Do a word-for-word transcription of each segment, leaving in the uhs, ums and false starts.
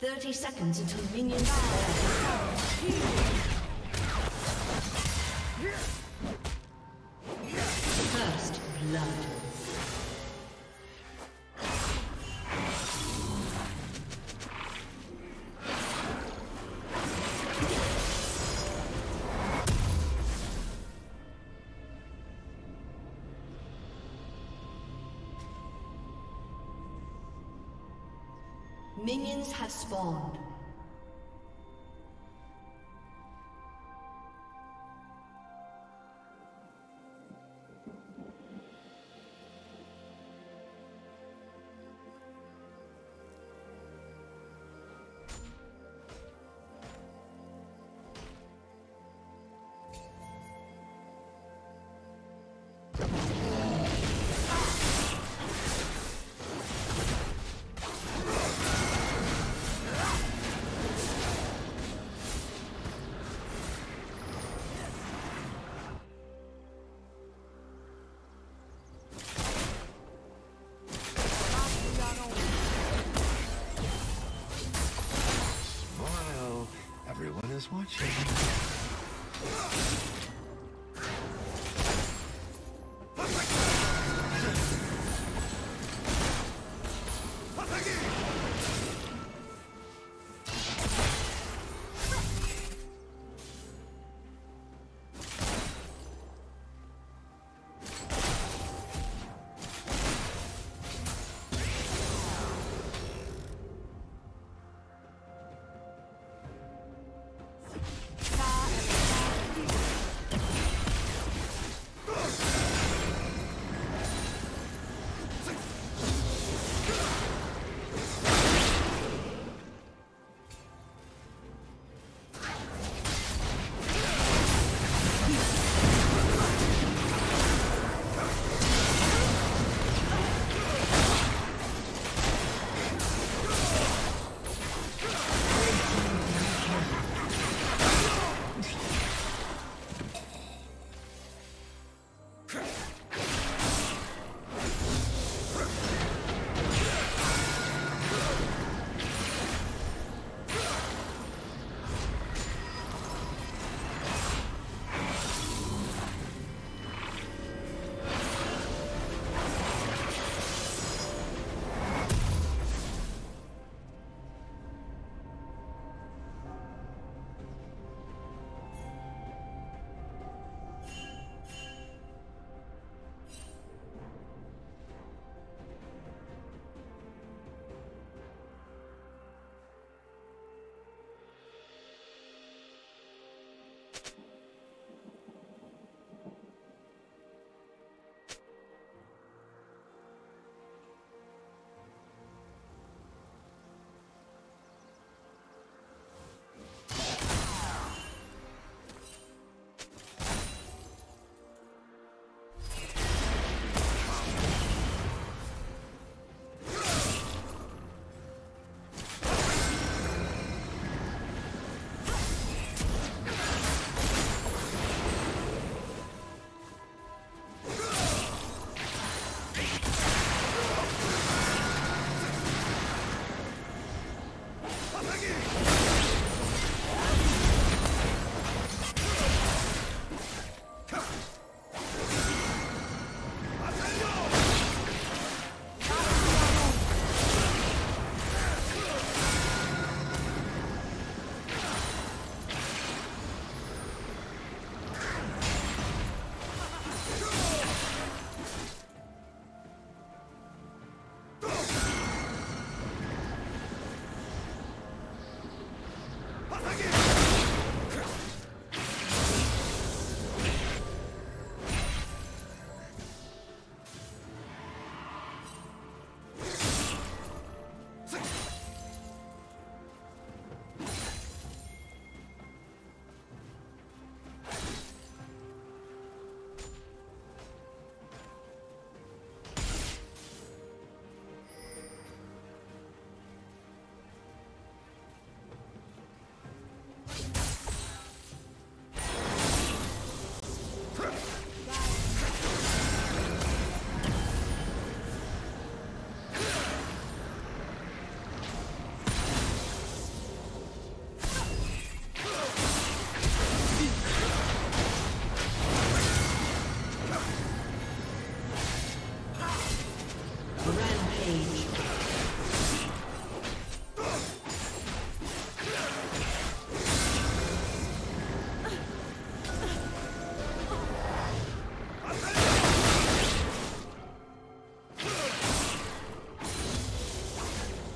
Thirty seconds until minions fire. First blood. Minions have spawned. Watching.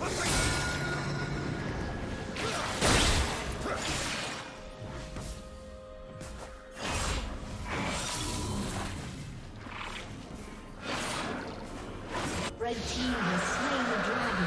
Red team has slain the dragon.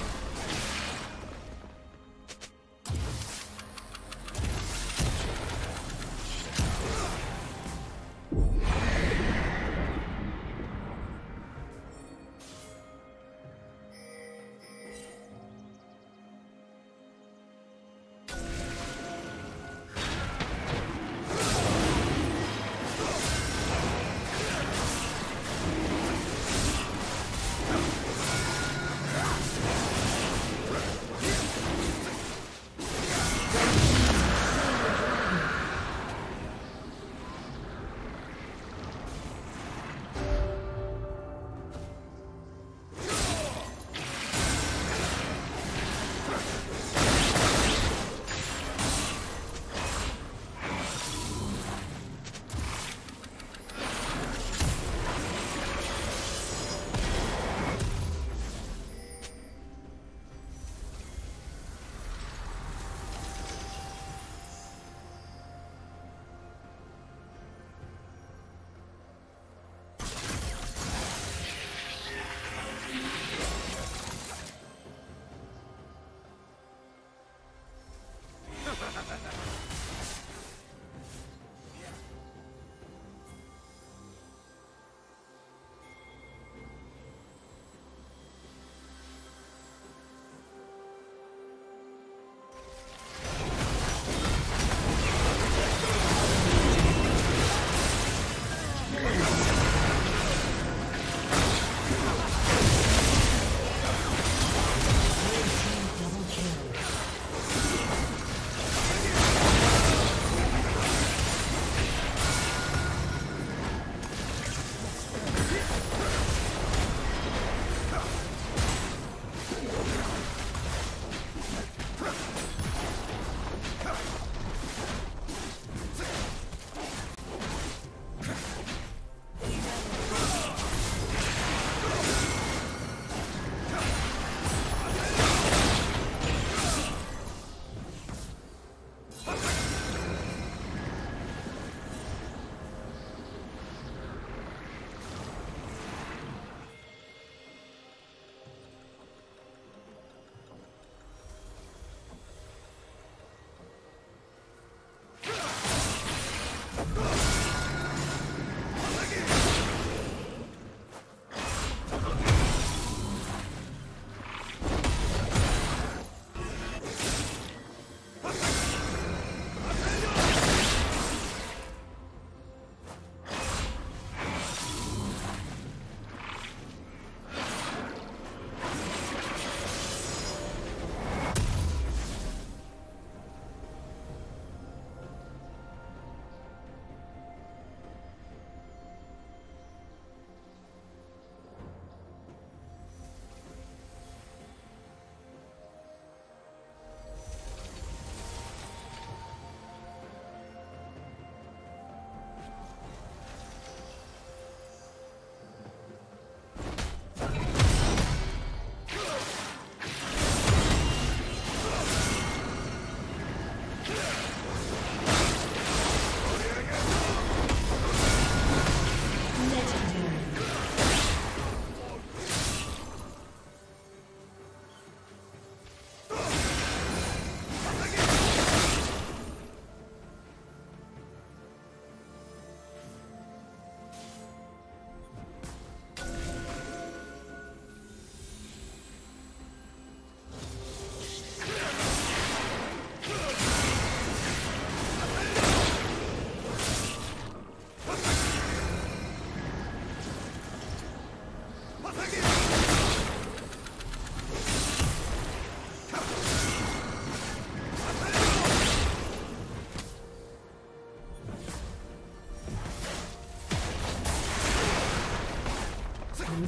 Blue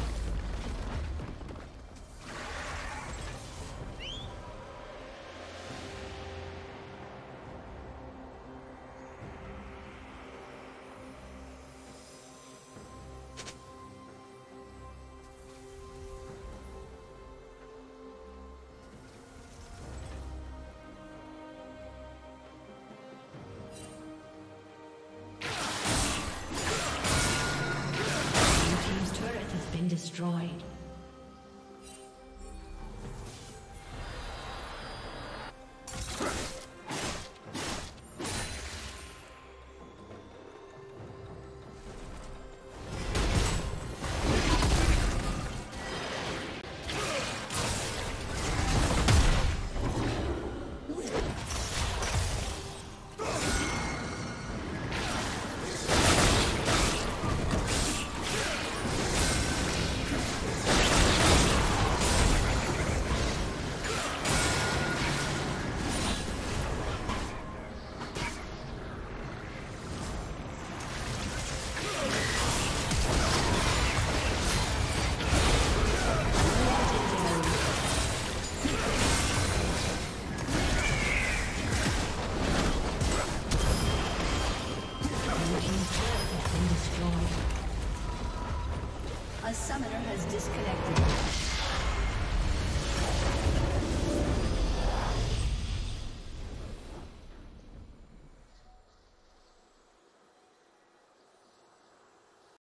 destroyed. Has disconnected.